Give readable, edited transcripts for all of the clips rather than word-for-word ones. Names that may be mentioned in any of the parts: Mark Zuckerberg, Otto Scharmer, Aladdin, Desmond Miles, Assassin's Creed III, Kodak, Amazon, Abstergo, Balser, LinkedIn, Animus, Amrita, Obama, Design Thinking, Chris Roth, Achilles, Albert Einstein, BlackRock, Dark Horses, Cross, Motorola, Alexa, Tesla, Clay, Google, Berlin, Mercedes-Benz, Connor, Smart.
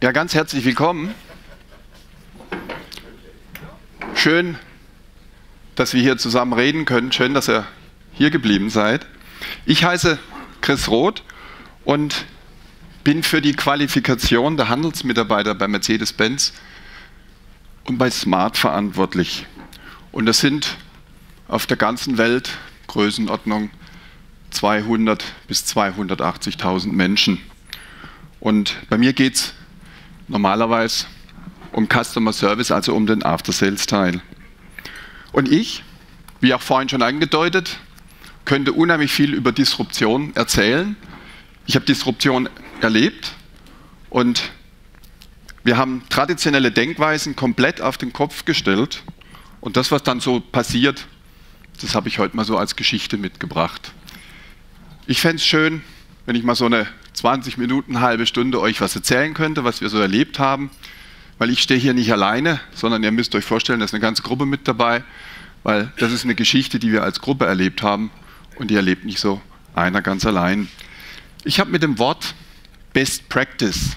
Ja, ganz herzlich willkommen. Schön, dass wir hier zusammen reden können. Schön, dass ihr hier geblieben seid. Ich heiße Chris Roth und bin für die Qualifikation der Handelsmitarbeiter bei Mercedes-Benz und bei Smart verantwortlich. Und das sind auf der ganzen Welt Größenordnung 200 bis 280.000 Menschen. Und bei mir geht es normalerweise um Customer Service, also um den After-Sales-Teil. Und ich, wie auch vorhin schon angedeutet, könnte unheimlich viel über Disruption erzählen. Ich habe Disruption erlebt und wir haben traditionelle Denkweisen komplett auf den Kopf gestellt. Und das, was dann so passiert, das habe ich heute mal so als Geschichte mitgebracht. Ich fände es schön, wenn ich mal so eine 20 Minuten, halbe Stunde euch was erzählen könnte, was wir so erlebt haben, weil ich stehe hier nicht alleine, sondern ihr müsst euch vorstellen, da ist eine ganze Gruppe mit dabei, weil das ist eine Geschichte, die wir als Gruppe erlebt haben und die erlebt nicht so einer ganz allein. Ich habe mit dem Wort Best Practice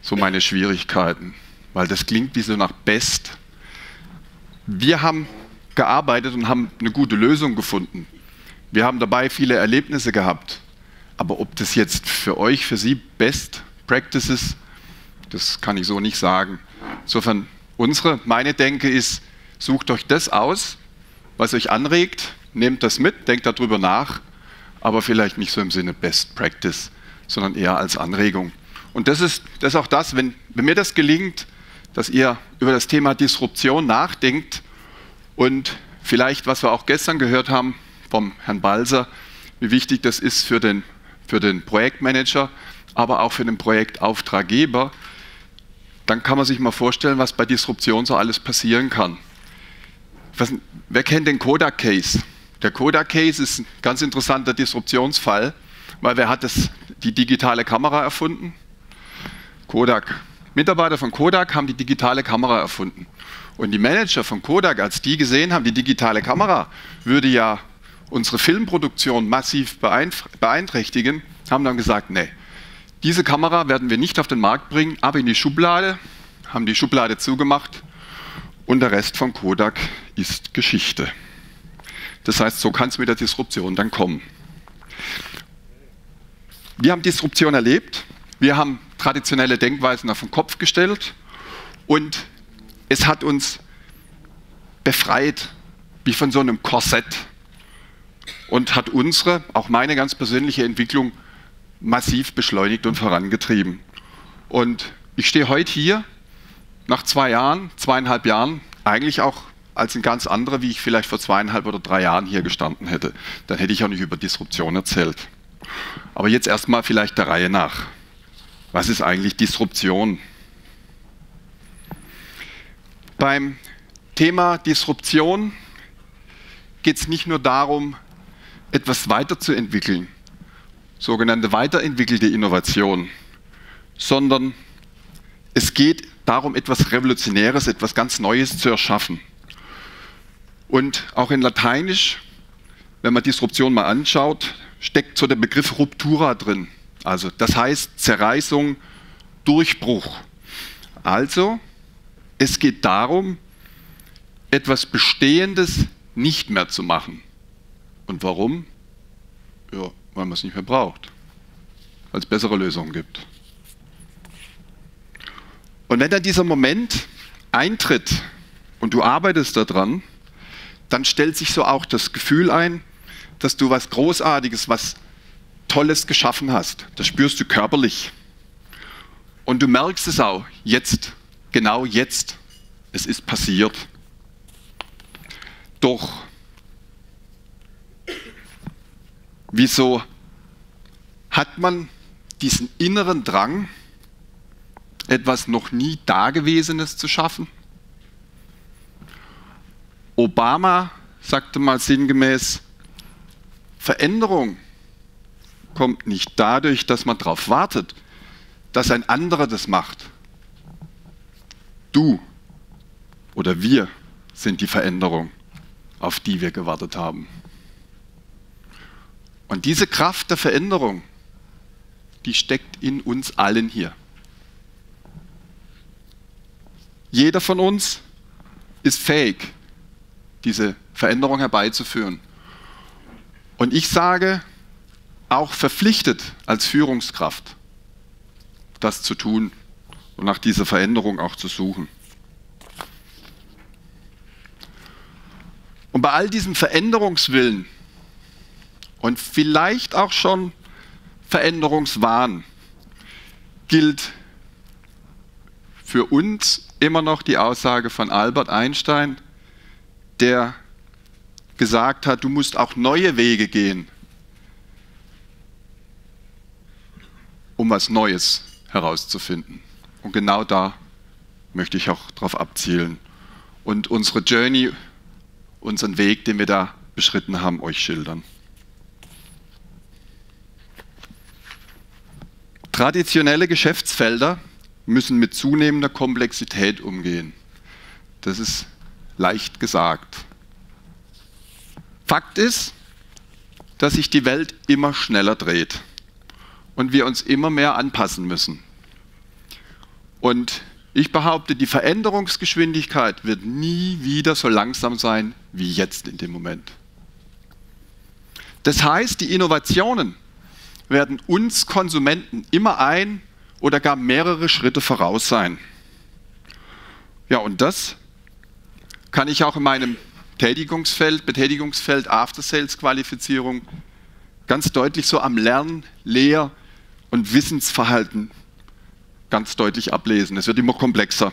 so meine Schwierigkeiten, weil das klingt wie so nach Best. Wir haben gearbeitet und haben eine gute Lösung gefunden. Wir haben dabei viele Erlebnisse gehabt. Aber ob das jetzt für euch, für Sie Best Practices, das kann ich so nicht sagen. Insofern, meine Denke ist, sucht euch das aus, was euch anregt, nehmt das mit, denkt darüber nach, aber vielleicht nicht so im Sinne Best Practice, sondern eher als Anregung. Und das ist auch das, wenn mir das gelingt, dass ihr über das Thema Disruption nachdenkt und vielleicht, was wir auch gestern gehört haben vom Herrn Balser, wie wichtig das ist für den Projektmanager, aber auch für den Projektauftraggeber, dann kann man sich mal vorstellen, was bei Disruption so alles passieren kann. Wer kennt den Kodak-Case? Der Kodak-Case ist ein ganz interessanter Disruptionsfall, weil wer hat die digitale Kamera erfunden? Kodak. Mitarbeiter von Kodak haben die digitale Kamera erfunden. Und die Manager von Kodak, als die gesehen haben, die digitale Kamera würde ja unsere Filmproduktion massiv beeinträchtigen, haben dann gesagt, nee, diese Kamera werden wir nicht auf den Markt bringen, aber in die Schublade, haben die Schublade zugemacht und der Rest von Kodak ist Geschichte. Das heißt, so kann es mit der Disruption dann kommen. Wir haben Disruption erlebt, wir haben traditionelle Denkweisen auf den Kopf gestellt und es hat uns befreit, wie von so einem Korsett, und hat unsere, auch meine ganz persönliche Entwicklung massiv beschleunigt und vorangetrieben. Und ich stehe heute hier, nach 2,5 Jahren, eigentlich auch als ein ganz anderer, wie ich vielleicht vor 2,5 oder 3 Jahren hier gestanden hätte. Dann hätte ich auch nicht über Disruption erzählt. Aber jetzt erstmal vielleicht der Reihe nach. Was ist eigentlich Disruption? Beim Thema Disruption geht es nicht nur darum, etwas weiterzuentwickeln, sogenannte weiterentwickelte Innovation, sondern es geht darum, etwas Revolutionäres, etwas ganz Neues zu erschaffen. Und auch in Lateinisch, wenn man Disruption mal anschaut, steckt so der Begriff Ruptura drin. Also das heißt Zerreißung, Durchbruch. Also es geht darum, etwas Bestehendes nicht mehr zu machen. Und warum? Ja, weil man es nicht mehr braucht, weil es bessere Lösungen gibt. Und wenn dann dieser Moment eintritt und du arbeitest daran, dann stellt sich so auch das Gefühl ein, dass du was Großartiges, was Tolles geschaffen hast. Das spürst du körperlich. Und du merkst es auch jetzt, genau jetzt, es ist passiert. Doch wieso hat man diesen inneren Drang, etwas noch nie Dagewesenes zu schaffen? Obama sagte mal sinngemäß, Veränderung kommt nicht dadurch, dass man darauf wartet, dass ein anderer das macht. Du oder wir sind die Veränderung, auf die wir gewartet haben. Und diese Kraft der Veränderung, die steckt in uns allen hier. jeder von uns ist fähig, diese Veränderung herbeizuführen. Und ich sage, auch verpflichtet als Führungskraft, das zu tun und nach dieser Veränderung auch zu suchen. Und bei all diesem Veränderungswillen und vielleicht auch schon Veränderungswahn gilt für uns immer noch die Aussage von Albert Einstein, der gesagt hat, du musst auch neue Wege gehen, um was Neues herauszufinden. Und genau da möchte ich auch drauf abzielen und unsere Journey, unseren Weg, den wir da beschritten haben, euch schildern. Traditionelle Geschäftsfelder müssen mit zunehmender Komplexität umgehen. Das ist leicht gesagt. Fakt ist, dass sich die Welt immer schneller dreht und wir uns immer mehr anpassen müssen. Und ich behaupte, die Veränderungsgeschwindigkeit wird nie wieder so langsam sein wie jetzt in dem Moment. Das heißt, die Innovationen werden uns Konsumenten immer ein oder gar mehrere Schritte voraus sein. Ja, und das kann ich auch in meinem Betätigungsfeld After-Sales-Qualifizierung ganz deutlich so am Lern-, Lehr- und Wissensverhalten ganz deutlich ablesen. Es wird immer komplexer.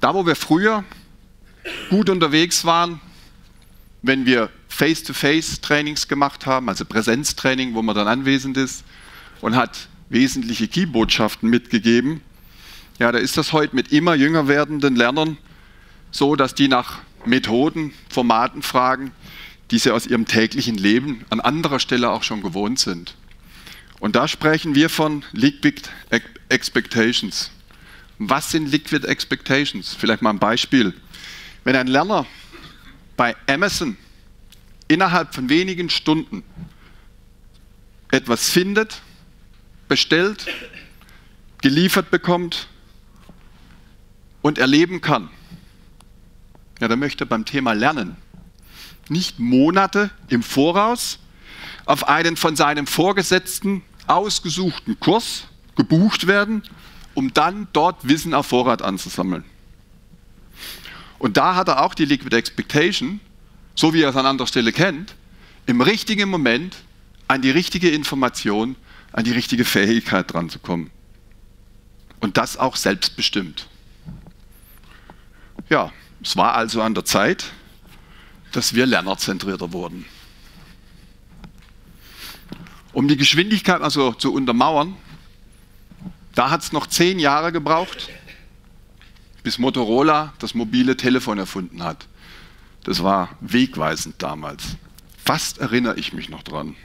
Da, wo wir früher gut unterwegs waren, wenn wir Face-to-Face-Trainings gemacht haben, also Präsenztraining, wo man dann anwesend ist und hat wesentliche Key-Botschaften mitgegeben, ja, da ist das heute mit immer jünger werdenden Lernern so, dass die nach Methoden, Formaten fragen, die sie aus ihrem täglichen Leben an anderer Stelle auch schon gewohnt sind. Und da sprechen wir von Liquid Expectations. Was sind Liquid Expectations? Vielleicht mal ein Beispiel. Wenn ein Lerner bei Amazon innerhalb von wenigen Stunden etwas findet, bestellt, geliefert bekommt und erleben kann, ja, dann möchte er beim Thema Lernen nicht Monate im Voraus auf einen von seinem Vorgesetzten ausgesuchten Kurs gebucht werden, um dann dort Wissen auf Vorrat anzusammeln. Und da hat er auch die Liquid Expectation, so wie er es an anderer Stelle kennt, im richtigen Moment an die richtige Information, an die richtige Fähigkeit dran zu kommen. Und das auch selbstbestimmt. Ja, es war also an der Zeit, dass wir lernerzentrierter wurden. Um die Geschwindigkeit also zu untermauern, da hat es noch 10 Jahre gebraucht, bis Motorola das mobile Telefon erfunden hat. Das war wegweisend damals. Fast erinnere ich mich noch dran.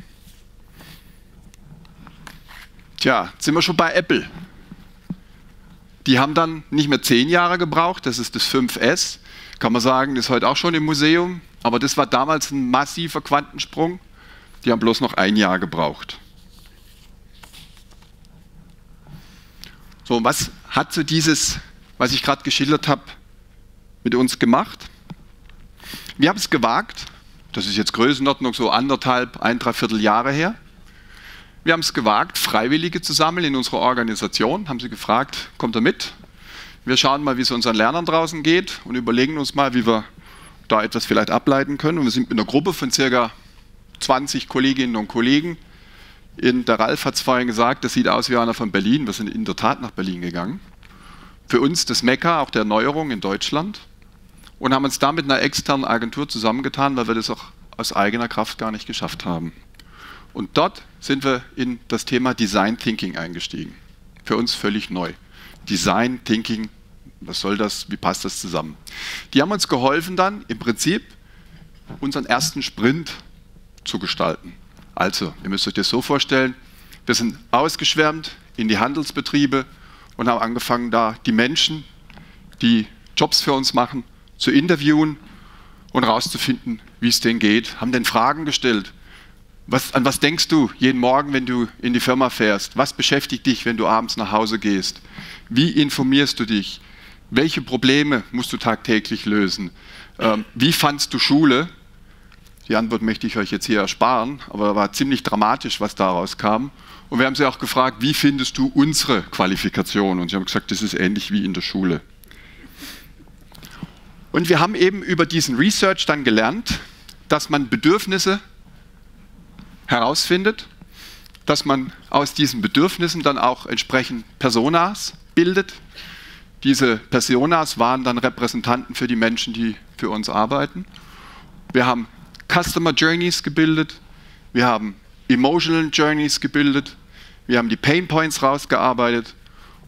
Tja, jetzt sind wir schon bei Apple. Die haben dann nicht mehr 10 Jahre gebraucht, das ist das 5S. Kann man sagen, das ist heute auch schon im Museum, aber das war damals ein massiver Quantensprung. Die haben bloß noch 1 Jahr gebraucht. So, was hat so dieses, was ich gerade geschildert habe, mit uns gemacht? Wir haben es gewagt, das ist jetzt Größenordnung so 1,5, 3/4 Jahre her. Wir haben es gewagt, Freiwillige zu sammeln in unserer Organisation, haben sie gefragt, kommt ihr mit? Wir schauen mal, wie es unseren Lernern draußen geht und überlegen uns mal, wie wir da etwas vielleicht ableiten können. Und wir sind mit einer Gruppe von circa 20 Kolleginnen und Kollegen. Der Ralf hat es vorhin gesagt, das sieht aus wie einer von Berlin. Wir sind in der Tat nach Berlin gegangen. Für uns das Mekka, auch der Erneuerung in Deutschland. Und haben uns da mit einer externen Agentur zusammengetan, weil wir das auch aus eigener Kraft gar nicht geschafft haben. Und dort sind wir in das Thema Design Thinking eingestiegen. Für uns völlig neu. Design Thinking, was soll das, wie passt das zusammen? Die haben uns geholfen dann im Prinzip unseren ersten Sprint zu gestalten. Also, ihr müsst euch das so vorstellen, wir sind ausgeschwärmt in die Handelsbetriebe und haben angefangen da die Menschen, die Jobs für uns machen, zu interviewen und rauszufinden, wie es denen geht, haben denen Fragen gestellt. An was denkst du jeden Morgen, wenn du in die Firma fährst? Was beschäftigt dich, wenn du abends nach Hause gehst? Wie informierst du dich? Welche Probleme musst du tagtäglich lösen? Wie fandst du Schule? Die Antwort möchte ich euch jetzt hier ersparen, aber war ziemlich dramatisch, was daraus kam. Und wir haben sie auch gefragt, wie findest du unsere Qualifikation? Und sie haben gesagt, das ist ähnlich wie in der Schule. Und wir haben eben über diesen Research dann gelernt, dass man Bedürfnisse herausfindet, dass man aus diesen Bedürfnissen dann auch entsprechend Personas bildet. Diese Personas waren dann Repräsentanten für die Menschen, die für uns arbeiten. Wir haben Customer Journeys gebildet, wir haben Emotional Journeys gebildet, wir haben die Pain Points rausgearbeitet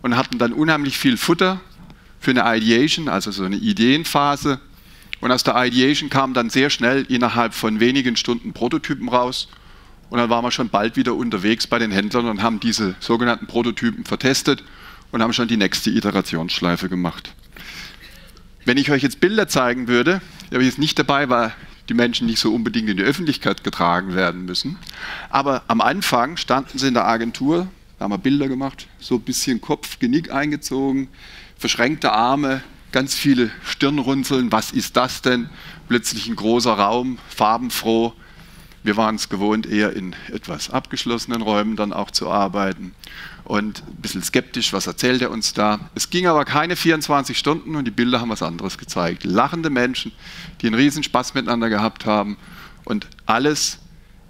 und hatten dann unheimlich viel Futter für eine Ideation, also so eine Ideenphase. Und aus der Ideation kamen dann sehr schnell innerhalb von wenigen Stunden Prototypen raus. Und dann waren wir schon bald wieder unterwegs bei den Händlern und haben diese sogenannten Prototypen vertestet und haben schon die nächste Iterationsschleife gemacht. Wenn ich euch jetzt Bilder zeigen würde, da bin ich jetzt nicht dabei, weil die Menschen nicht so unbedingt in die Öffentlichkeit getragen werden müssen. Aber am Anfang standen sie in der Agentur, da haben wir Bilder gemacht, so ein bisschen Kopf, Genick eingezogen, verschränkte Arme, ganz viele Stirnrunzeln, was ist das denn? Plötzlich ein großer Raum, farbenfroh. Wir waren es gewohnt, eher in etwas abgeschlossenen Räumen dann auch zu arbeiten und ein bisschen skeptisch, was erzählt er uns da? Es ging aber keine 24 Stunden und die Bilder haben was anderes gezeigt. Lachende Menschen, die einen riesen Spaß miteinander gehabt haben und alles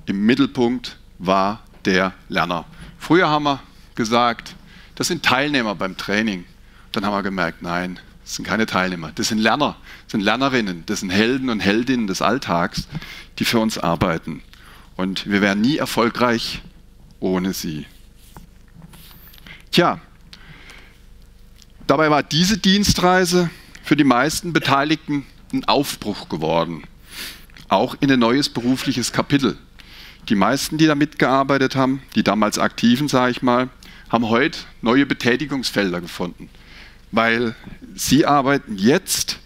im Mittelpunkt war der Lerner. Früher haben wir gesagt, das sind Teilnehmer beim Training. Dann haben wir gemerkt, nein, das sind keine Teilnehmer, das sind Lerner, das sind Lernerinnen, das sind Helden und Heldinnen des Alltags, die für uns arbeiten. Und wir wären nie erfolgreich ohne sie. Tja, dabei war diese Dienstreise für die meisten Beteiligten ein Aufbruch geworden, auch in ein neues berufliches Kapitel. Die meisten, die da mitgearbeitet haben, die damals Aktiven, sage ich mal, haben heute neue Betätigungsfelder gefunden. Weil sie arbeiten jetzt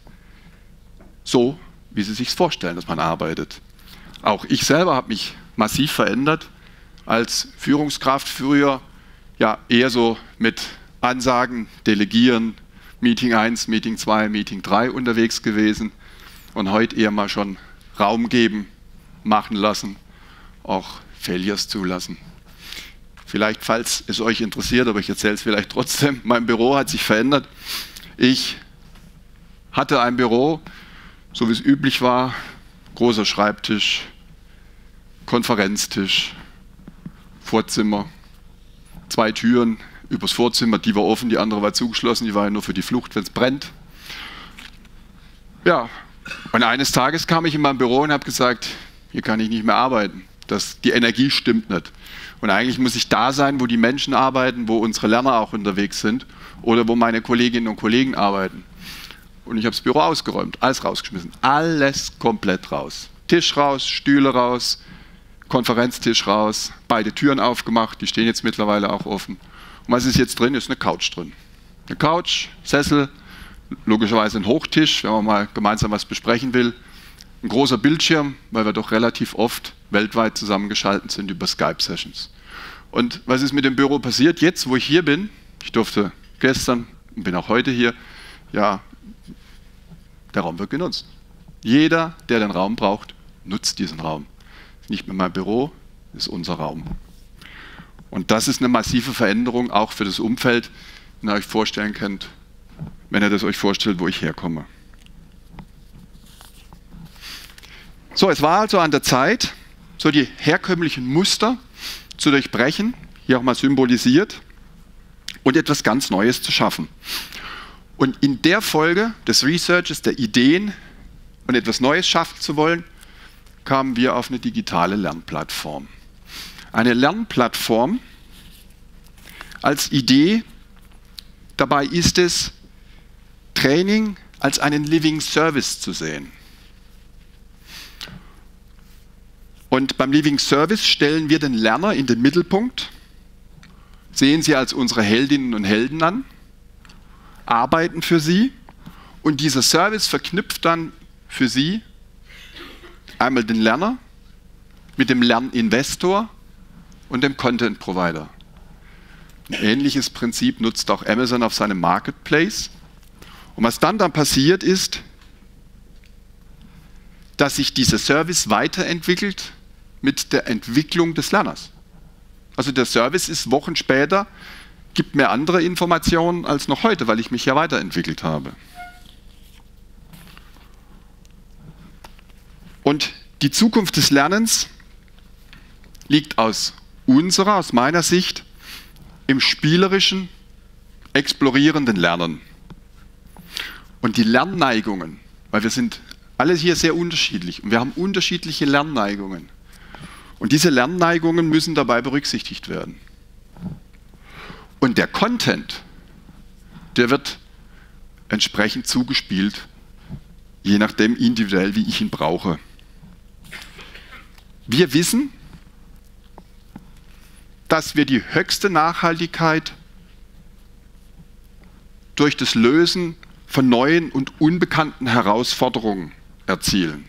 so, wie sie sich vorstellen, dass man arbeitet. Auch ich selber habe mich massiv verändert. Als Führungskraft früher ja eher so mit Ansagen, Delegieren, Meeting 1, Meeting 2, Meeting 3 unterwegs gewesen und heute eher mal schon Raum geben, machen lassen, auch Failures zulassen. Vielleicht, falls es euch interessiert, aber ich erzähle es vielleicht trotzdem, mein Büro hat sich verändert. Ich hatte ein Büro, so wie es üblich war, großer Schreibtisch, Konferenztisch, Vorzimmer, zwei Türen übers Vorzimmer, die war offen, die andere war zugeschlossen, die war ja nur für die Flucht, wenn es brennt. Ja, und eines Tages kam ich in mein Büro und habe gesagt, hier kann ich nicht mehr arbeiten, die Energie stimmt nicht. Und eigentlich muss ich da sein, wo die Menschen arbeiten, wo unsere Lerner auch unterwegs sind oder wo meine Kolleginnen und Kollegen arbeiten. Und ich habe das Büro ausgeräumt, alles rausgeschmissen, alles komplett raus. Tisch raus, Stühle raus, Konferenztisch raus, beide Türen aufgemacht, die stehen jetzt mittlerweile auch offen. Und was ist jetzt drin? Ist eine Couch drin. Eine Couch, Sessel, logischerweise ein Hochtisch, wenn man mal gemeinsam was besprechen will. Ein großer Bildschirm, weil wir doch relativ oft weltweit zusammengeschaltet sind über Skype-Sessions. Und was ist mit dem Büro passiert? Jetzt, wo ich hier bin, ich durfte gestern und bin auch heute hier, ja, der Raum wird genutzt. Jeder, der den Raum braucht, nutzt diesen Raum. Ist nicht mehr mein Büro, ist unser Raum. Und das ist eine massive Veränderung auch für das Umfeld, wenn ihr euch vorstellen könnt, wenn ihr das euch vorstellt, wo ich herkomme. So, es war also an der Zeit, so die herkömmlichen Muster zu durchbrechen, hier auch mal symbolisiert, und etwas ganz Neues zu schaffen. Und in der Folge des Researches, der Ideen und etwas Neues schaffen zu wollen, kamen wir auf eine digitale Lernplattform. Eine Lernplattform als Idee, dabei ist es, Training als einen Living Service zu sehen. Und beim Living Service stellen wir den Lerner in den Mittelpunkt, sehen sie als unsere Heldinnen und Helden an, arbeiten für sie und dieser Service verknüpft dann für sie einmal den Lerner mit dem Lerninvestor und dem Content Provider. Ein ähnliches Prinzip nutzt auch Amazon auf seinem Marketplace Und was dann passiert ist, dass sich dieser Service weiterentwickelt mit der Entwicklung des Lerners. Also der Service ist Wochen später, gibt mir andere Informationen als noch heute, weil ich mich ja weiterentwickelt habe. Und die Zukunft des Lernens liegt aus meiner Sicht, im spielerischen, explorierenden Lernen. Und die Lernneigungen, weil wir sind alle hier sehr unterschiedlich und wir haben unterschiedliche Lernneigungen. Und diese Lernneigungen müssen dabei berücksichtigt werden. Und der Content, der wird entsprechend zugespielt, je nachdem individuell, wie ich ihn brauche. Wir wissen, dass wir die höchste Nachhaltigkeit durch das Lösen von neuen und unbekannten Herausforderungen erzielen.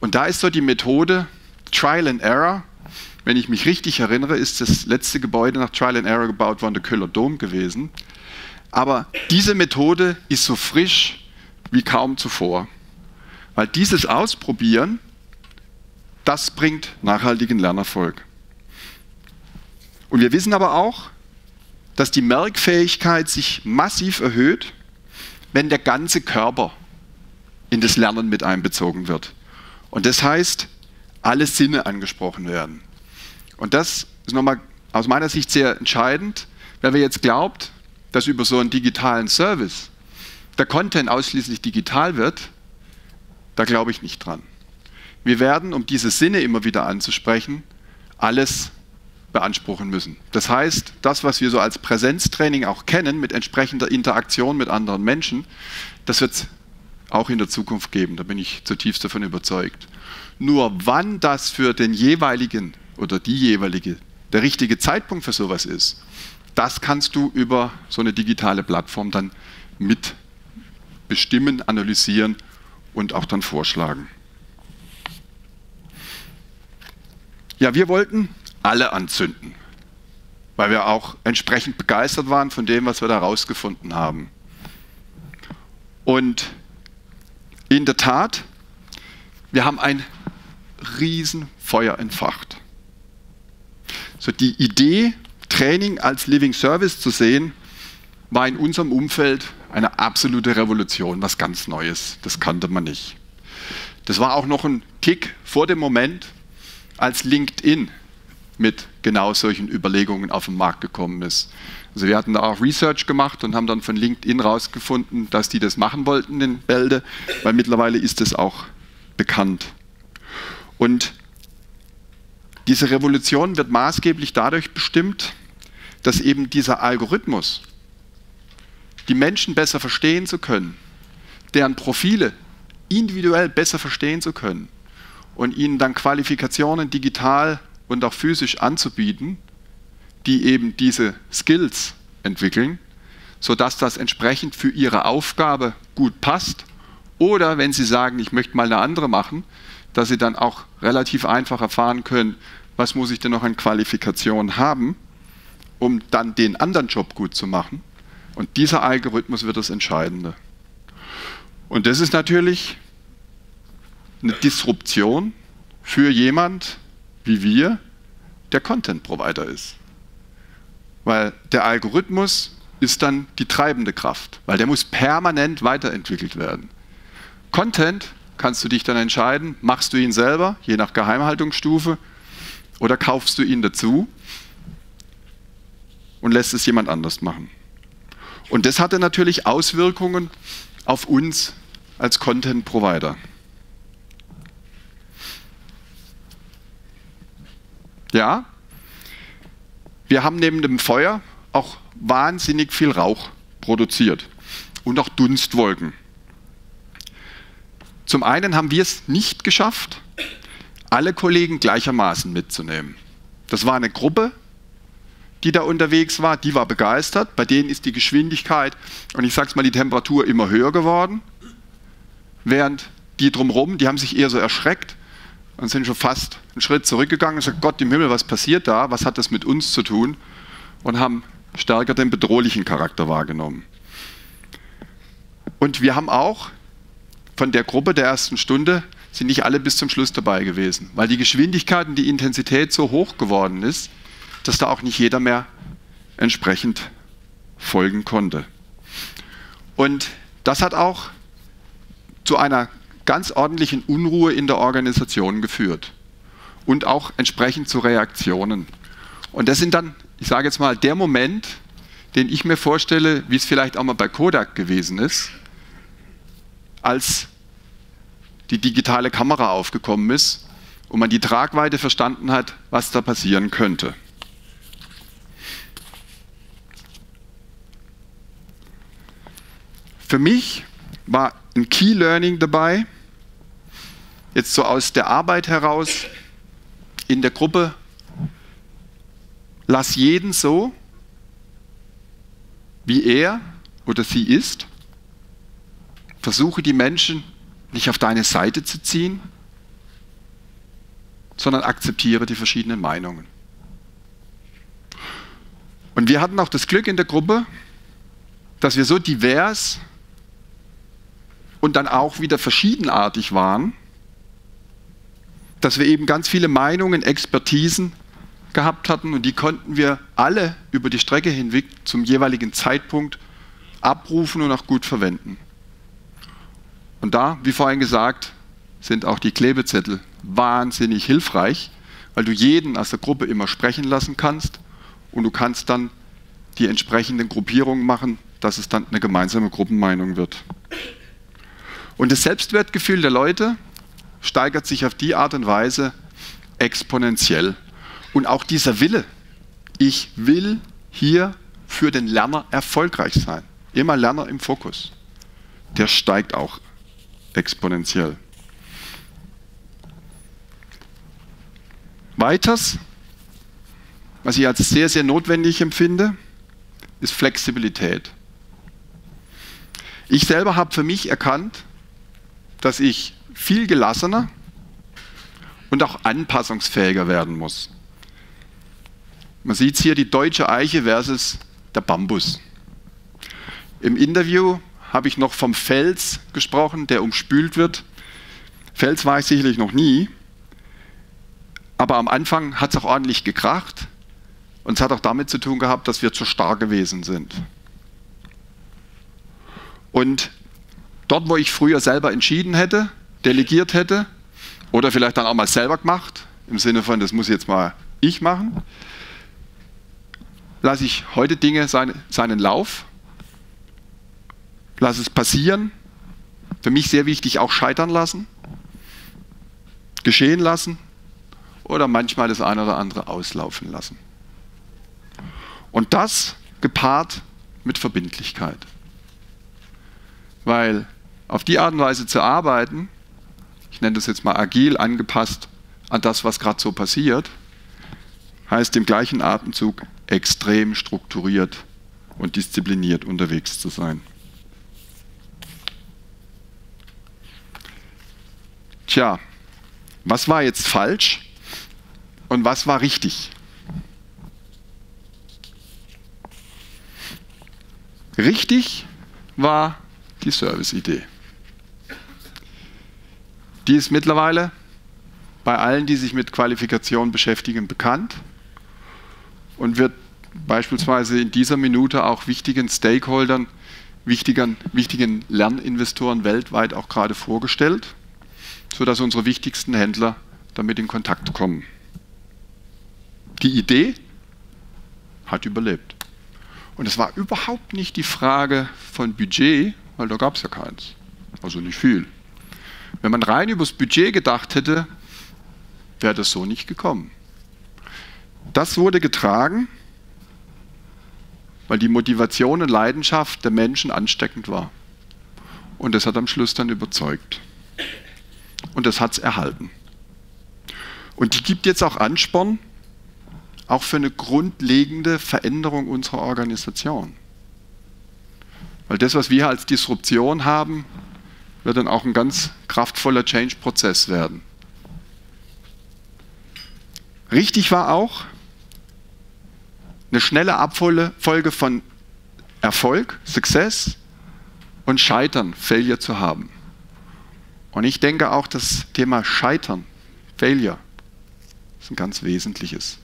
Und da ist so die Methode Trial and Error. Wenn ich mich richtig erinnere, ist das letzte Gebäude nach Trial and Error gebaut worden, der Kölner Dom gewesen. Aber diese Methode ist so frisch wie kaum zuvor. Weil dieses Ausprobieren, das bringt nachhaltigen Lernerfolg. Und wir wissen aber auch, dass die Merkfähigkeit sich massiv erhöht, wenn der ganze Körper in das Lernen mit einbezogen wird. Und das heißt, alle Sinne angesprochen werden. Und das ist nochmal aus meiner Sicht sehr entscheidend, wenn wer jetzt glaubt, dass über so einen digitalen Service der Content ausschließlich digital wird, da glaube ich nicht dran. Wir werden, um diese Sinne immer wieder anzusprechen, alles beanspruchen müssen. Das heißt, das, was wir so als Präsenztraining auch kennen, mit entsprechender Interaktion mit anderen Menschen, das wird es auch in der Zukunft geben, da bin ich zutiefst davon überzeugt. Nur wann das für den jeweiligen oder die jeweilige der richtige Zeitpunkt für sowas ist, das kannst du über so eine digitale Plattform dann mit bestimmen, analysieren und auch dann vorschlagen. Ja, wir wollten alle anzünden, weil wir auch entsprechend begeistert waren von dem, was wir da rausgefunden haben. Und in der Tat, wir haben ein Riesenfeuer entfacht. So die Idee, Training als Living Service zu sehen, war in unserem Umfeld eine absolute Revolution, was ganz Neues. Das kannte man nicht. Das war auch noch ein Kick vor dem Moment, als LinkedIn mit genau solchen Überlegungen auf den Markt gekommen ist. Also wir hatten da auch Research gemacht und haben dann von LinkedIn rausgefunden, dass die das machen wollten in Bälde, weil mittlerweile ist das auch bekannt. Und diese Revolution wird maßgeblich dadurch bestimmt, dass eben dieser Algorithmus, die Menschen besser verstehen zu können, deren Profile individuell besser verstehen zu können und ihnen dann Qualifikationen digital und auch physisch anzubieten, die eben diese Skills entwickeln, sodass das entsprechend für ihre Aufgabe gut passt. Oder wenn sie sagen, ich möchte mal eine andere machen, dass sie dann auch relativ einfach erfahren können, was muss ich denn noch an Qualifikationen haben, um dann den anderen Job gut zu machen. Und dieser Algorithmus wird das Entscheidende. Und das ist natürlich eine Disruption für jemand wie wir, der Content-Provider ist. Weil der Algorithmus ist dann die treibende Kraft, weil der muss permanent weiterentwickelt werden. Content kannst du dich dann entscheiden, machst du ihn selber, je nach Geheimhaltungsstufe, oder kaufst du ihn dazu und lässt es jemand anders machen. Und das hatte natürlich Auswirkungen auf uns als Content-Provider. Ja, wir haben neben dem Feuer auch wahnsinnig viel Rauch produziert und auch Dunstwolken. Zum einen haben wir es nicht geschafft, alle Kollegen gleichermaßen mitzunehmen. Das war eine Gruppe, die da unterwegs war, die war begeistert, bei denen ist die Geschwindigkeit und ich sag's mal, die Temperatur immer höher geworden, während die drumherum, die haben sich eher so erschreckt und sind schon fast einen Schritt zurückgegangen und gesagt, Gott im Himmel, was passiert da? Was hat das mit uns zu tun? Und haben stärker den bedrohlichen Charakter wahrgenommen. Und wir haben auch von der Gruppe der ersten Stunde, sind nicht alle bis zum Schluss dabei gewesen, weil die Geschwindigkeit und die Intensität so hoch geworden ist, dass da auch nicht jeder mehr entsprechend folgen konnte. Und das hat auch zu einer ganz ordentlichen Unruhe in der Organisation geführt und auch entsprechend zu Reaktionen. Und das sind dann, ich sage jetzt mal, der Moment, den ich mir vorstelle, wie es vielleicht auch mal bei Kodak gewesen ist, als die digitale Kamera aufgekommen ist und man die Tragweite verstanden hat, was da passieren könnte. Für mich war ein Key Learning dabei, jetzt so aus der Arbeit heraus, in der Gruppe, lass jeden so, wie er oder sie ist, versuche die Menschen nicht auf deine Seite zu ziehen, sondern akzeptiere die verschiedenen Meinungen. Und wir hatten auch das Glück in der Gruppe, dass wir so divers und dann auch wieder verschiedenartig waren, dass wir eben ganz viele Meinungen, Expertisen gehabt hatten und die konnten wir alle über die Strecke hinweg zum jeweiligen Zeitpunkt abrufen und auch gut verwenden. Und da, wie vorhin gesagt, sind auch die Klebezettel wahnsinnig hilfreich, weil du jeden aus der Gruppe immer sprechen lassen kannst und du kannst dann die entsprechenden Gruppierungen machen, dass es dann eine gemeinsame Gruppenmeinung wird. Und das Selbstwertgefühl der Leute steigert sich auf die Art und Weise exponentiell. Und auch dieser Wille, ich will hier für den Lerner erfolgreich sein, immer Lerner im Fokus, der steigt auch exponentiell. Weiters, was ich als sehr, sehr notwendig empfinde, ist Flexibilität. Ich selber habe für mich erkannt, dass ich viel gelassener und auch anpassungsfähiger werden muss. Man sieht es hier, die deutsche Eiche versus der Bambus. Im Interview habe ich noch vom Fels gesprochen, der umspült wird. Fels war ich sicherlich noch nie, aber am Anfang hat es auch ordentlich gekracht und es hat auch damit zu tun gehabt, dass wir zu starr gewesen sind. Und dort, wo ich früher selber entschieden hätte, delegiert hätte oder vielleicht dann auch mal selber gemacht, im Sinne von, das muss jetzt mal ich machen, lasse ich heute Dinge seinen Lauf, lasse es passieren, für mich sehr wichtig auch scheitern lassen, geschehen lassen oder manchmal das eine oder andere auslaufen lassen. Und das gepaart mit Verbindlichkeit. Weil auf die Art und Weise zu arbeiten, ich nenne das jetzt mal agil, angepasst an das, was gerade so passiert, heißt im gleichen Atemzug extrem strukturiert und diszipliniert unterwegs zu sein. Tja, was war jetzt falsch und was war richtig? Richtig war die Service-Idee. Die ist mittlerweile bei allen, die sich mit Qualifikation beschäftigen, bekannt und wird beispielsweise in dieser Minute auch wichtigen Stakeholdern, wichtigen Lerninvestoren weltweit auch gerade vorgestellt, sodass unsere wichtigsten Händler damit in Kontakt kommen. Die Idee hat überlebt. Und es war überhaupt nicht die Frage von Budget, weil da gab es ja keins, also nicht viel. Wenn man rein übers Budget gedacht hätte, wäre das so nicht gekommen. Das wurde getragen, weil die Motivation und Leidenschaft der Menschen ansteckend war. Und das hat am Schluss dann überzeugt. Und das hat es erhalten. Und die gibt jetzt auch Ansporn, auch für eine grundlegende Veränderung unserer Organisation. Weil das, was wir als Disruption haben, wird dann auch ein ganz kraftvoller Change-Prozess werden. Richtig war auch eine schnelle Abfolge von Erfolg, Success und Scheitern, Failure zu haben. Und ich denke auch, das Thema Scheitern, Failure, ist ein ganz wesentliches.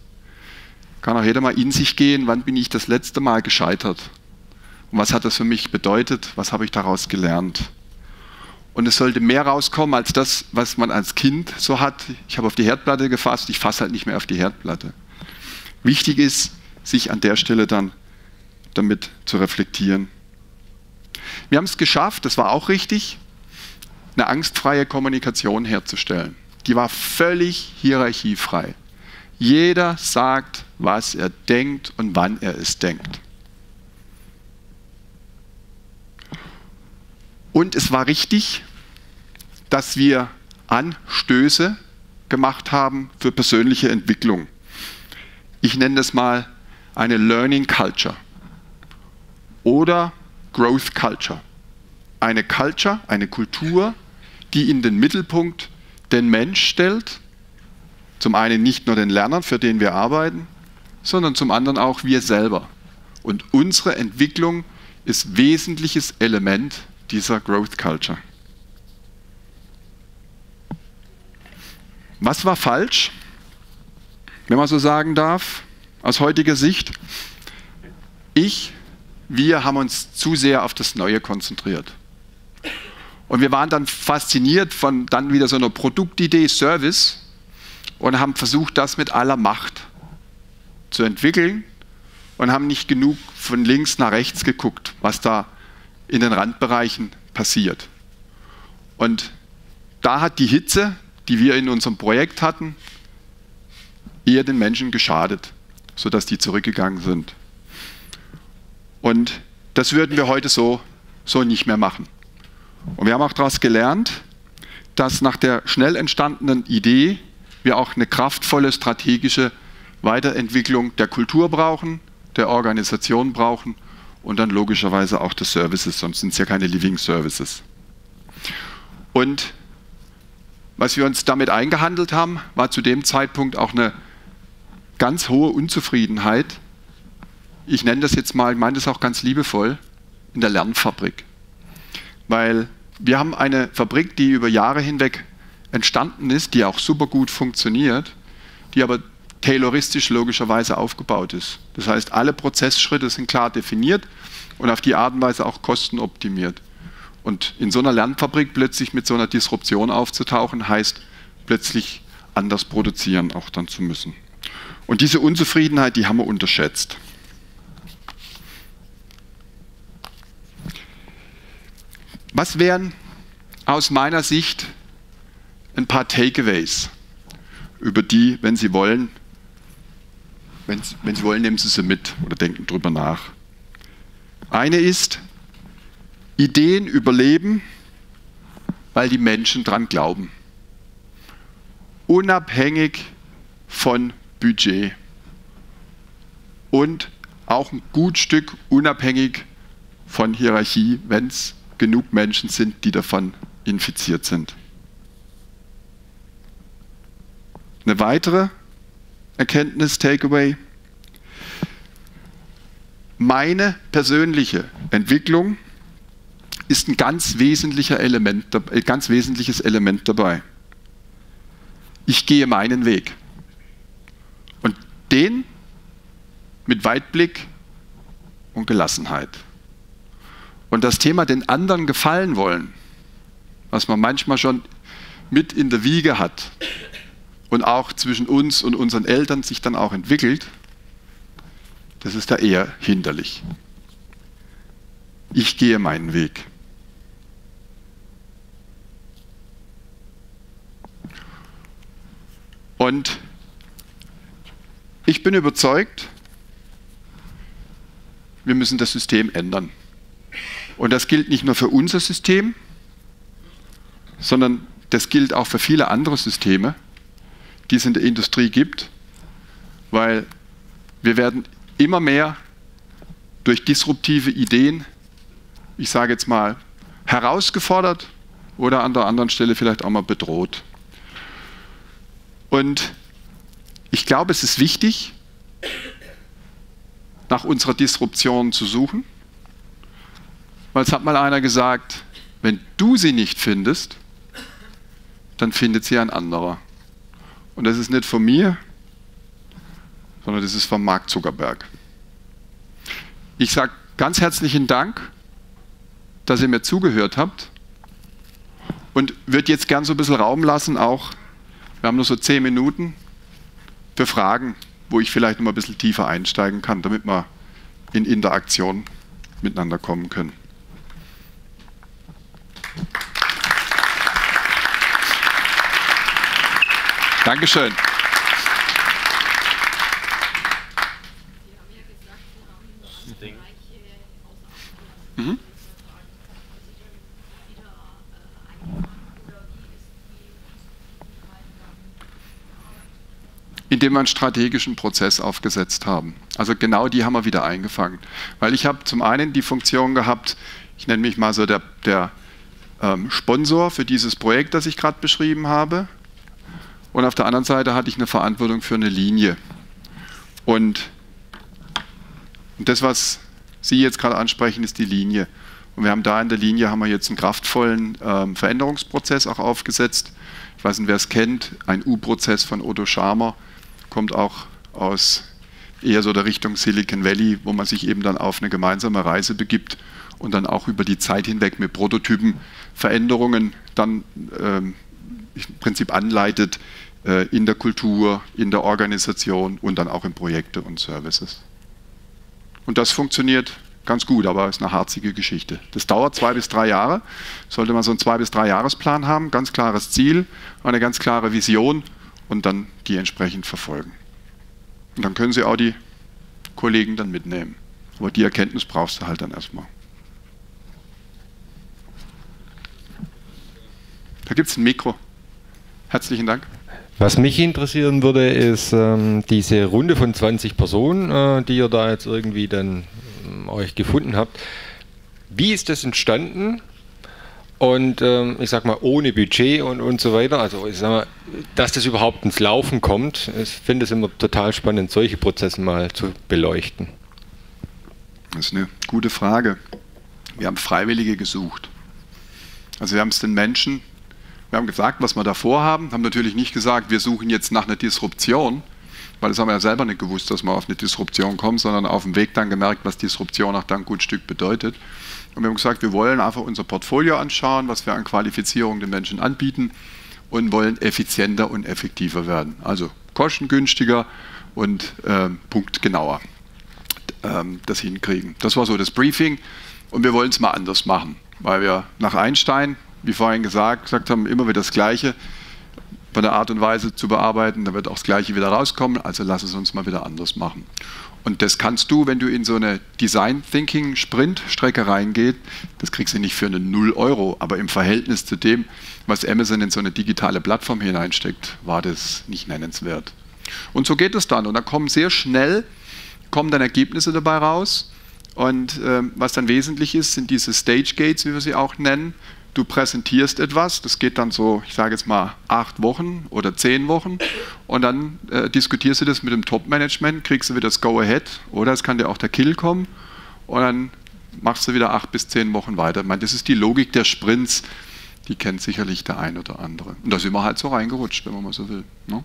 Kann auch jeder mal in sich gehen, wann bin ich das letzte Mal gescheitert? Und was hat das für mich bedeutet? Was habe ich daraus gelernt? Und es sollte mehr rauskommen als das, was man als Kind so hat. Ich habe auf die Herdplatte gefasst, ich fasse halt nicht mehr auf die Herdplatte. Wichtig ist, sich an der Stelle dann damit zu reflektieren. Wir haben es geschafft, das war auch richtig, eine angstfreie Kommunikation herzustellen. Die war völlig hierarchiefrei. Jeder sagt, was er denkt und wann er es denkt. Und es war richtig, dass wir Anstöße gemacht haben für persönliche Entwicklung. Ich nenne das mal eine Learning Culture oder Growth Culture. Eine Culture, eine Kultur, die in den Mittelpunkt den Mensch stellt. Zum einen nicht nur den Lerner, für den wir arbeiten, sondern zum anderen auch wir selber. Und unsere Entwicklung ist wesentliches Element dieser Growth Culture. Was war falsch, wenn man so sagen darf, aus heutiger Sicht? Wir haben uns zu sehr auf das Neue konzentriert. Und wir waren dann fasziniert von dann wieder so einer Produktidee, Service, und haben versucht, das mit aller Macht zu entwickeln und haben nicht genug von links nach rechts geguckt, was da in den Randbereichen passiert. Und da hat die Hitze, die wir in unserem Projekt hatten, eher den Menschen geschadet, sodass die zurückgegangen sind. Und das würden wir heute so nicht mehr machen. Und wir haben auch daraus gelernt, dass nach der schnell entstandenen Idee wir auch eine kraftvolle strategische Weiterentwicklung der Kultur brauchen, der Organisation brauchen und dann logischerweise auch des Services, sonst sind es ja keine Living Services. Und was wir uns damit eingehandelt haben, war zu dem Zeitpunkt auch eine ganz hohe Unzufriedenheit. Ich nenne das jetzt mal, ich meine das auch ganz liebevoll, in der Lernfabrik. Weil wir haben eine Fabrik, die über Jahre hinweg entstanden ist, die auch super gut funktioniert, die aber tayloristisch logischerweise aufgebaut ist. Das heißt, alle Prozessschritte sind klar definiert und auf die Art und Weise auch kostenoptimiert. Und in so einer Lernfabrik plötzlich mit so einer Disruption aufzutauchen, heißt plötzlich anders produzieren auch dann zu müssen. Und diese Unzufriedenheit, die haben wir unterschätzt. Was wären aus meiner Sicht ein paar Takeaways, über die, wenn Sie wollen, nehmen Sie sie mit oder denken drüber nach. Eine ist, Ideen überleben, weil die Menschen dran glauben. Unabhängig von Budget und auch ein gut Stück unabhängig von Hierarchie, wenn es genug Menschen sind, die davon infiziert sind. Eine weitere Erkenntnis, Takeaway: Meine persönliche Entwicklung ist ein ganz wesentliches Element dabei. Ich gehe meinen Weg. Und den mit Weitblick und Gelassenheit. Und das Thema den anderen gefallen wollen, was man manchmal schon mit in der Wiege hat und auch zwischen uns und unseren Eltern sich dann auch entwickelt, das ist da eher hinderlich. Ich gehe meinen Weg. Und ich bin überzeugt, wir müssen das System ändern. Und das gilt nicht nur für unser System, sondern das gilt auch für viele andere Systeme, die es in der Industrie gibt, weil wir werden immer mehr durch disruptive Ideen, ich sage jetzt mal, herausgefordert oder an der anderen Stelle vielleicht auch mal bedroht. Und ich glaube, es ist wichtig, nach unserer Disruption zu suchen, Weil es hat mal einer gesagt, wenn du sie nicht findest, dann findet sie ein anderer. Und das ist nicht von mir, sondern das ist von Mark Zuckerberg. Ich sage ganz herzlichen Dank, dass ihr mir zugehört habt und würde jetzt gern so ein bisschen Raum lassen auch, wir haben nur so 10 Minuten für Fragen, wo ich vielleicht noch mal ein bisschen tiefer einsteigen kann, damit wir in Interaktion miteinander kommen können. Dankeschön. Mhm. Indem wir einen strategischen Prozess aufgesetzt haben. Also genau die haben wir wieder eingefangen. Weil ich habe zum einen die Funktion gehabt, ich nenne mich mal so der Sponsor für dieses Projekt, das ich gerade beschrieben habe. Und auf der anderen Seite hatte ich eine Verantwortung für eine Linie. Und das, was Sie jetzt gerade ansprechen, ist die Linie. Und wir haben da in der Linie haben wir jetzt einen kraftvollen Veränderungsprozess auch aufgesetzt. Ich weiß nicht, wer es kennt, ein U-Prozess von Otto Scharmer, kommt auch aus eher so der Richtung Silicon Valley, wo man sich eben dann auf eine gemeinsame Reise begibt und dann auch über die Zeit hinweg mit Prototypen Veränderungen dann im Prinzip anleitet in der Kultur, in der Organisation und dann auch in Projekte und Services. Und das funktioniert ganz gut, aber ist eine harzige Geschichte. Das dauert 2 bis 3 Jahre. Sollte man so einen 2- bis 3-Jahresplan haben, ganz klares Ziel, eine ganz klare Vision und dann die entsprechend verfolgen. Und dann können Sie auch die Kollegen dann mitnehmen. Aber die Erkenntnis brauchst du halt dann erstmal. Da gibt es ein Mikro. Herzlichen Dank. Was mich interessieren würde, ist diese Runde von 20 Personen, die ihr da jetzt irgendwie dann euch gefunden habt. Wie ist das entstanden? Und ich sag mal, ohne Budget und so weiter. Also ich sag mal, dass das überhaupt ins Laufen kommt. Ich finde es immer total spannend, solche Prozesse mal zu beleuchten. Das ist eine gute Frage. Wir haben Freiwillige gesucht. Also wir haben es den Menschen... Wir haben gesagt, was wir da vorhaben, haben natürlich nicht gesagt, wir suchen jetzt nach einer Disruption, weil das haben wir ja selber nicht gewusst, dass wir auf eine Disruption kommen, sondern auf dem Weg dann gemerkt, was Disruption auch dann ein gutes Stück bedeutet. Und wir haben gesagt, wir wollen einfach unser Portfolio anschauen, was wir an Qualifizierung den Menschen anbieten und wollen effizienter und effektiver werden. Also kostengünstiger und punktgenauer das hinkriegen. Das war so das Briefing und wir wollen es mal anders machen, weil wir nach Einstein, wie vorhin gesagt haben, immer wieder das Gleiche bei der Art und Weise zu bearbeiten, da wird auch das Gleiche wieder rauskommen, also lass es uns mal wieder anders machen. Und das kannst du, wenn du in so eine Design Thinking Sprint-Strecke reingehst, das kriegst du nicht für eine 0 €, aber im Verhältnis zu dem, was Amazon in so eine digitale Plattform hineinsteckt, war das nicht nennenswert. Und so geht es dann und da kommen sehr schnell, kommen dann Ergebnisse dabei raus und was dann wesentlich ist, sind diese Stage Gates, wie wir sie auch nennen. Du präsentierst etwas, das geht dann so, ich sage jetzt mal 8 Wochen oder 10 Wochen und dann diskutierst du das mit dem Top-Management, kriegst du wieder das Go-Ahead oder es kann dir auch der Kill kommen und dann machst du wieder 8 bis 10 Wochen weiter. Ich meine, das ist die Logik der Sprints, die kennt sicherlich der ein oder andere. Und da sind wir halt so reingerutscht, wenn man mal so will. Ne?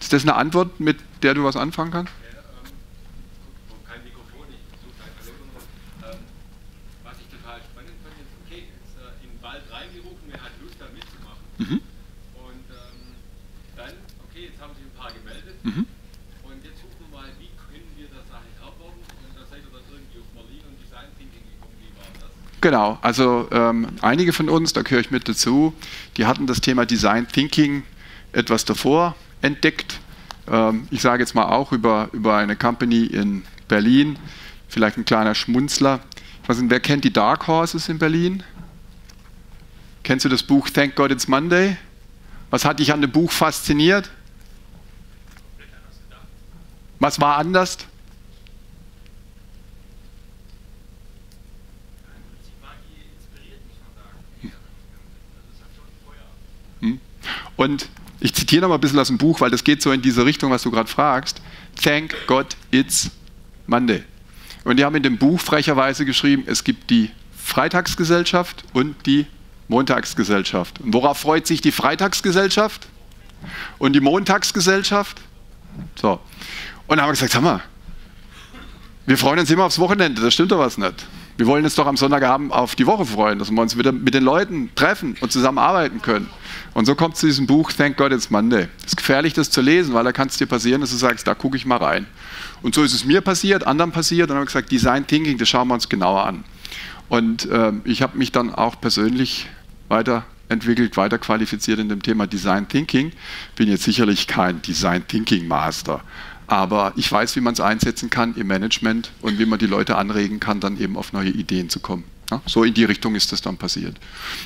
Ist das eine Antwort, mit der du was anfangen kannst? Mhm. Und dann, okay, jetzt haben sich ein paar gemeldet und jetzt gucken wir mal, wie können wir das eigentlich aufbauen und da seid ihr dann irgendwie auf Berlin und Design Thinking gekommen, wie war das? Genau, also einige von uns, da gehöre ich mit dazu, die hatten das Thema Design Thinking etwas davor entdeckt. Ich sage jetzt mal auch über eine Company in Berlin, vielleicht ein kleiner Schmunzler. Ich weiß nicht, wer kennt die Dark Horses in Berlin? Kennst du das Buch Thank God It's Monday? Was hat dich an dem Buch fasziniert? Was war anders? Und ich zitiere noch mal ein bisschen aus dem Buch, weil das geht so in diese Richtung, was du gerade fragst. Thank God It's Monday. Und die haben in dem Buch frecherweise geschrieben, es gibt die Freitagsgesellschaft und die Montagsgesellschaft. Und worauf freut sich die Freitagsgesellschaft und die Montagsgesellschaft? So. Und da haben wir gesagt, sag mal, wir freuen uns immer aufs Wochenende, das stimmt doch was nicht. Wir wollen uns doch am Sonntagabend auf die Woche freuen, dass wir uns wieder mit den Leuten treffen und zusammenarbeiten können. Und so kommt zu diesem Buch Thank God It's Monday. Es ist gefährlich, das zu lesen, weil da kann es dir passieren, dass du sagst, da gucke ich mal rein. Und so ist es mir passiert, anderen passiert, und dann haben wir gesagt, Design Thinking, das schauen wir uns genauer an. Und ich habe mich dann auch persönlich weiterentwickelt, weiterqualifiziert in dem Thema Design Thinking. Bin jetzt sicherlich kein Design Thinking Master. Aber ich weiß, wie man es einsetzen kann im Management und wie man die Leute anregen kann, dann eben auf neue Ideen zu kommen. Ja, so in die Richtung ist das dann passiert.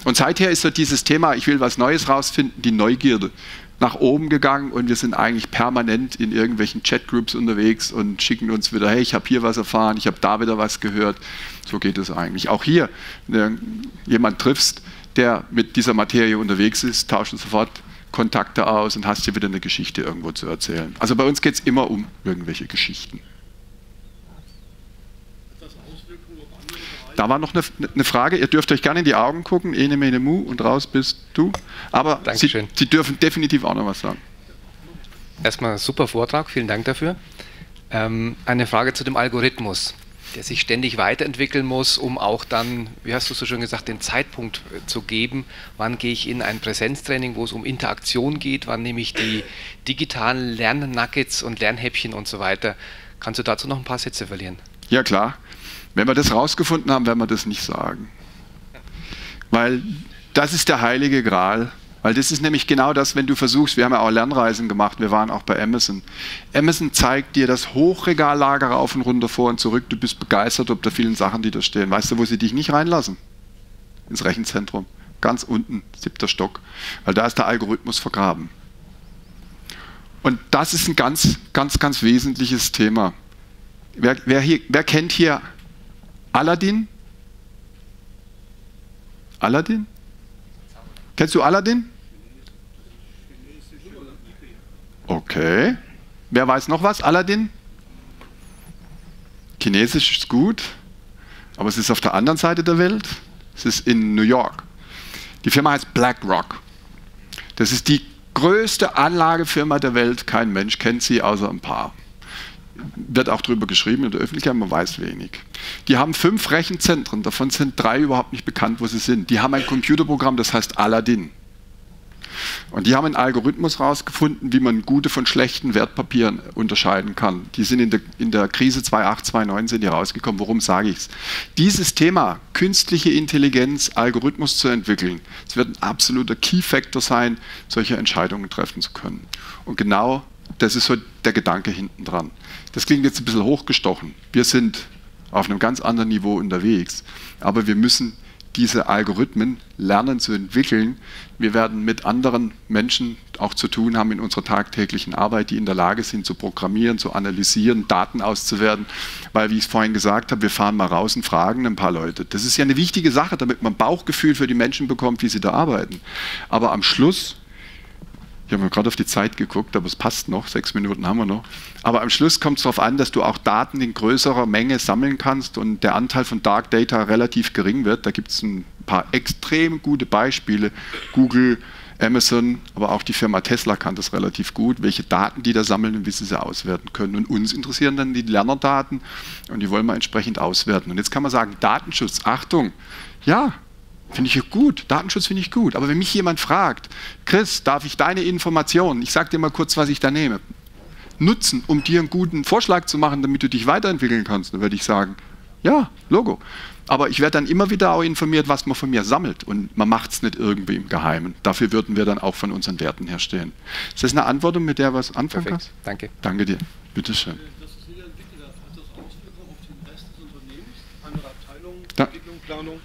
Und seither ist so dieses Thema, ich will was Neues rausfinden, die Neugierde nach oben gegangen, und wir sind eigentlich permanent in irgendwelchen Chatgroups unterwegs und schicken uns wieder, hey, ich habe hier was erfahren, ich habe da wieder was gehört. So geht es eigentlich. Auch hier, wenn du jemanden triffst, der mit dieser Materie unterwegs ist, tauschen sofort Kontakte aus und hast dir wieder eine Geschichte irgendwo zu erzählen. Also bei uns geht es immer um irgendwelche Geschichten. Da war noch eine Frage, ihr dürft euch gerne in die Augen gucken, ene mene mu und raus bist du, aber Sie dürfen definitiv auch noch was sagen. Erstmal super Vortrag, vielen Dank dafür. Eine Frage zu dem Algorithmus, der sich ständig weiterentwickeln muss, um auch dann, wie hast du so schön gesagt, den Zeitpunkt zu geben, wann gehe ich in ein Präsenztraining, wo es um Interaktion geht, wann nehme ich die digitalen Lernnuggets und Lernhäppchen und so weiter. Kannst du dazu noch ein paar Sätze verlieren? Ja klar, wenn wir das rausgefunden haben, werden wir das nicht sagen, weil das ist der heilige Gral. Weil das ist nämlich genau das, wenn du versuchst, wir haben ja auch Lernreisen gemacht, wir waren auch bei Amazon. Amazon zeigt dir das Hochregallager rauf und runter, vor und zurück, du bist begeistert ob der vielen Sachen, die da stehen. Weißt du, wo sie dich nicht reinlassen? Ins Rechenzentrum, ganz unten, 7. Stock, weil da ist der Algorithmus vergraben. Und das ist ein ganz, ganz, ganz wesentliches Thema. Wer kennt hier Aladdin? Aladdin? Kennst du Aladdin? Okay. Wer weiß noch was? Aladdin? Chinesisch ist gut, aber es ist auf der anderen Seite der Welt. Es ist in New York. Die Firma heißt BlackRock. Das ist die größte Anlagefirma der Welt. Kein Mensch kennt sie, außer ein paar. Wird auch darüber geschrieben in der Öffentlichkeit, man weiß wenig. Die haben 5 Rechenzentren, davon sind 3 überhaupt nicht bekannt, wo sie sind. Die haben ein Computerprogramm, das heißt Aladdin. Und die haben einen Algorithmus rausgefunden, wie man gute von schlechten Wertpapieren unterscheiden kann. Die sind in der Krise 2008, 2009 sind die rausgekommen. Worum sage ich es? Dieses Thema, künstliche Intelligenz, Algorithmus zu entwickeln, es wird ein absoluter Key-Factor sein, solche Entscheidungen treffen zu können. Und genau das ist so der Gedanke hinten dran. Das klingt jetzt ein bisschen hochgestochen. Wir sind auf einem ganz anderen Niveau unterwegs, aber wir müssen diese Algorithmen lernen zu entwickeln. Wir werden mit anderen Menschen auch zu tun haben in unserer tagtäglichen Arbeit, die in der Lage sind zu programmieren, zu analysieren, Daten auszuwerten, weil, wie ich es vorhin gesagt habe, wir fahren mal raus und fragen ein paar Leute. Das ist ja eine wichtige Sache, damit man Bauchgefühl für die Menschen bekommt, wie sie da arbeiten. Aber am Schluss, ich habe mir gerade auf die Zeit geguckt, aber es passt noch, 6 Minuten haben wir noch. Aber am Schluss kommt es darauf an, dass du auch Daten in größerer Menge sammeln kannst und der Anteil von Dark Data relativ gering wird. Da gibt es ein paar extrem gute Beispiele. Google, Amazon, aber auch die Firma Tesla kann das relativ gut, welche Daten die da sammeln und wie sie sie auswerten können. Und uns interessieren dann die Lernerdaten und die wollen wir entsprechend auswerten. Und jetzt kann man sagen, Datenschutz, Achtung, ja, finde ich gut, Datenschutz finde ich gut, aber wenn mich jemand fragt, Chris, darf ich deine Informationen, ich sage dir mal kurz, was ich da nehme, nutzen, um dir einen guten Vorschlag zu machen, damit du dich weiterentwickeln kannst, dann würde ich sagen, ja, Logo. Aber ich werde dann immer wieder auch informiert, was man von mir sammelt, und man macht es nicht irgendwie im Geheimen. Dafür würden wir dann auch von unseren Werten her stehen. Ist das eine Antwort, mit der was anfangen kannst? Danke. Danke dir. Bitte schön. Das ist nicht entwickelt, hat das Auswirkungen auf den Rest des Unternehmens, andere Abteilungen, Entwicklung, Planung?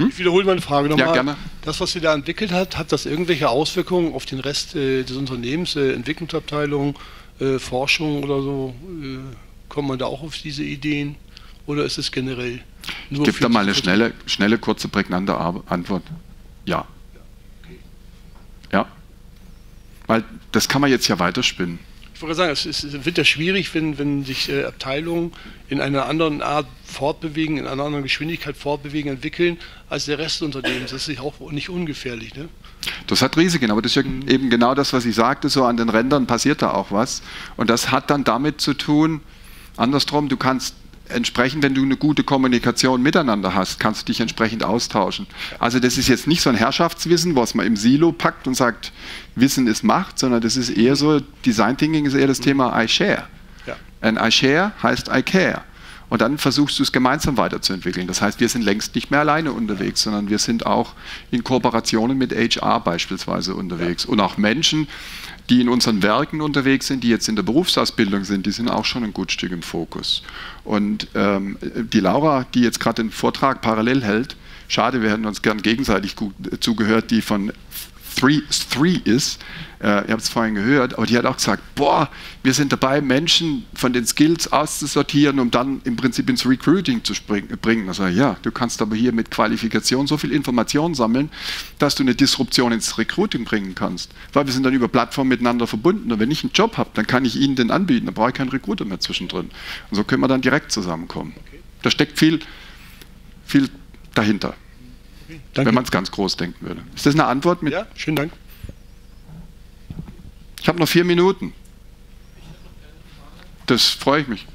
Ich wiederhole meine Frage nochmal. Ja, gerne. Das, was sie da entwickelt hat, hat das irgendwelche Auswirkungen auf den Rest des Unternehmens, Entwicklungsabteilung, Forschung oder so? Kommt man da auch auf diese Ideen oder ist es generell nur? Ich gebe da mal eine schnelle, kurze, prägnante Antwort. Ja. Ja. Okay. Ja. Weil das kann man jetzt ja weiterspinnen. Ich würde sagen, es wird ja schwierig, wenn sich Abteilungen in einer anderen Art fortbewegen, in einer anderen Geschwindigkeit fortbewegen, entwickeln, als der Rest des Unternehmens. Das ist auch nicht ungefährlich, ne? Das hat Risiken, aber das ist ja eben genau das, was ich sagte, so an den Rändern passiert da auch was. Und das hat dann damit zu tun, andersrum, du kannst entsprechend, wenn du eine gute Kommunikation miteinander hast, kannst du dich entsprechend austauschen. Also das ist jetzt nicht so ein Herrschaftswissen, was man im Silo packt und sagt, Wissen ist Macht, sondern das ist eher so, Design Thinking ist eher das Thema I share. Ja. And I share heißt I care. Und dann versuchst du es gemeinsam weiterzuentwickeln. Das heißt, wir sind längst nicht mehr alleine unterwegs, sondern wir sind auch in Kooperationen mit HR beispielsweise unterwegs. Ja. Und auch Menschen, die in unseren Werken unterwegs sind, die jetzt in der Berufsausbildung sind, die sind auch schon ein gut Stück im Fokus. Und die Laura, die jetzt gerade den Vortrag parallel hält, schade, wir hätten uns gern gegenseitig gut zugehört, die von 3 ist, ihr habt es vorhin gehört, aber die hat auch gesagt, boah, wir sind dabei, Menschen von den Skills auszusortieren, um dann im Prinzip ins Recruiting zu bringen. Also ja, du kannst aber hier mit Qualifikation so viel Information sammeln, dass du eine Disruption ins Recruiting bringen kannst, weil wir sind dann über Plattformen miteinander verbunden und wenn ich einen Job habe, dann kann ich ihnen den anbieten, dann brauche ich keinen Recruiter mehr zwischendrin. Und so können wir dann direkt zusammenkommen. Okay. Da steckt viel dahinter. Danke. Wenn man es ganz groß denken würde. Ist das eine Antwort? Ja, schönen Dank. Ich habe noch 4 Minuten. Das freue ich mich.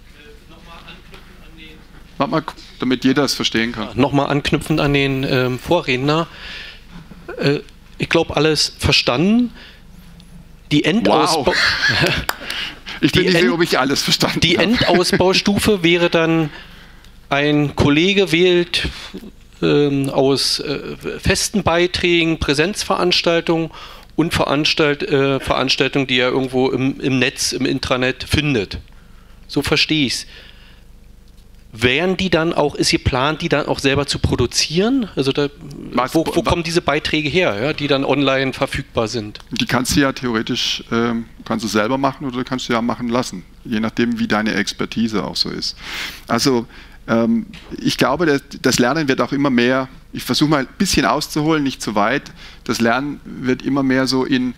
Mach mal, damit jeder es verstehen kann. Ja, nochmal anknüpfend an den Vorredner. Ich glaube, alles verstanden. Die Endausbau... Wow. Ich bin nicht sicher, ob ich alles verstanden habe. Die Endausbaustufe wäre dann, ein Kollege wählt... aus festen Beiträgen, Präsenzveranstaltungen und Veranstaltungen, die er irgendwo im Netz, im Intranet findet. So verstehe ich es. Ist geplant, die dann auch selber zu produzieren? Also da, wo kommen diese Beiträge her, ja, die dann online verfügbar sind? Die kannst du ja theoretisch kannst du selber machen oder kannst du ja machen lassen, je nachdem, wie deine Expertise auch so ist. Also ich glaube, das Lernen wird auch immer mehr, ich versuche mal ein bisschen auszuholen, nicht zu weit, das Lernen wird immer mehr so in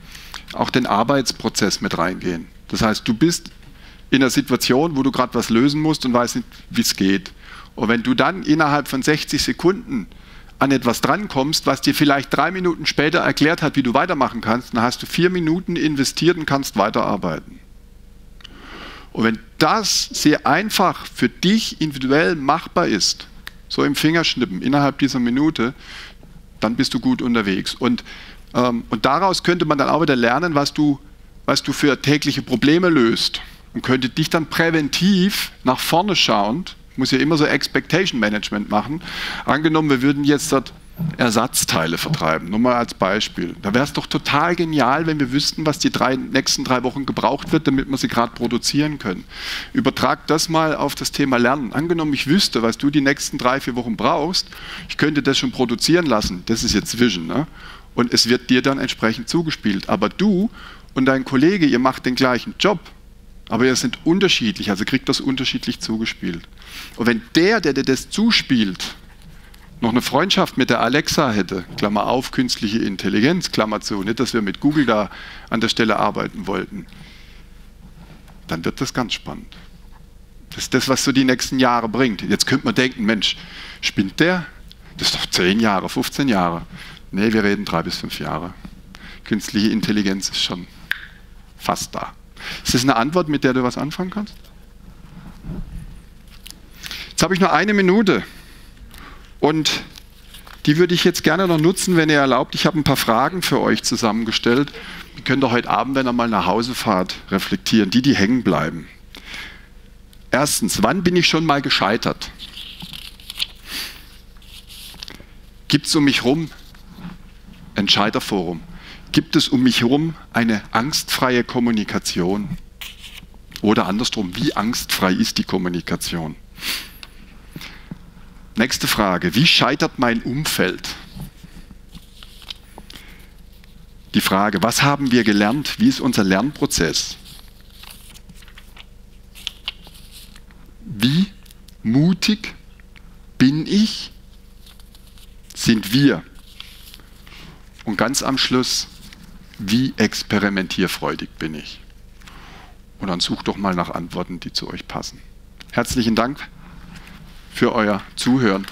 auch den Arbeitsprozess mit reingehen. Das heißt, du bist in einer Situation, wo du gerade was lösen musst und weißt nicht, wie es geht. Und wenn du dann innerhalb von 60 Sekunden an etwas drankommst, was dir vielleicht 3 Minuten später erklärt hat, wie du weitermachen kannst, dann hast du 4 Minuten investiert und kannst weiterarbeiten. Und wenn das sehr einfach für dich individuell machbar ist, so im Fingerschnippen innerhalb dieser Minute, dann bist du gut unterwegs. Und daraus könnte man dann auch wieder lernen, was du für tägliche Probleme löst und könnte dich dann präventiv nach vorne schauend, muss ja immer so Expectation Management machen, angenommen, wir würden jetzt dort Ersatzteile vertreiben, nur mal als Beispiel. Da wäre es doch total genial, wenn wir wüssten, was die nächsten 3 Wochen gebraucht wird, damit wir sie gerade produzieren können. Übertrag das mal auf das Thema Lernen. Angenommen, ich wüsste, was du die nächsten 3, 4 Wochen brauchst, ich könnte das schon produzieren lassen. Das ist jetzt Vision, ne? Und es wird dir dann entsprechend zugespielt. Aber du und dein Kollege, ihr macht den gleichen Job, aber ihr sind unterschiedlich, also kriegt das unterschiedlich zugespielt. Und wenn der dir das zuspielt, noch eine Freundschaft mit der Alexa hätte, Klammer auf, künstliche Intelligenz, Klammer zu, nicht, dass wir mit Google da an der Stelle arbeiten wollten, dann wird das ganz spannend. Das ist das, was so die nächsten Jahre bringt. Jetzt könnte man denken, Mensch, spinnt der? Das ist doch 10 Jahre, 15 Jahre. Nee, wir reden 3 bis 5 Jahre. Künstliche Intelligenz ist schon fast da. Ist das eine Antwort, mit der du was anfangen kannst? Jetzt habe ich nur 1 Minute. Und die würde ich jetzt gerne noch nutzen, wenn ihr erlaubt. Ich habe ein paar Fragen für euch zusammengestellt. Die könnt ihr heute Abend, wenn ihr mal nach Hause fahrt, reflektieren, die hängen bleiben. Erstens, wann bin ich schon mal gescheitert? Gibt es um mich herum ein Scheiterforum? Gibt es um mich herum eine angstfreie Kommunikation? Oder andersrum, wie angstfrei ist die Kommunikation? Nächste Frage, wie scheitert mein Umfeld? Die Frage, was haben wir gelernt? Wie ist unser Lernprozess? Wie mutig bin ich? Sind wir? Und ganz am Schluss, wie experimentierfreudig bin ich? und dann sucht doch mal nach Antworten, die zu euch passen. Herzlichen Dank für euer Zuhören.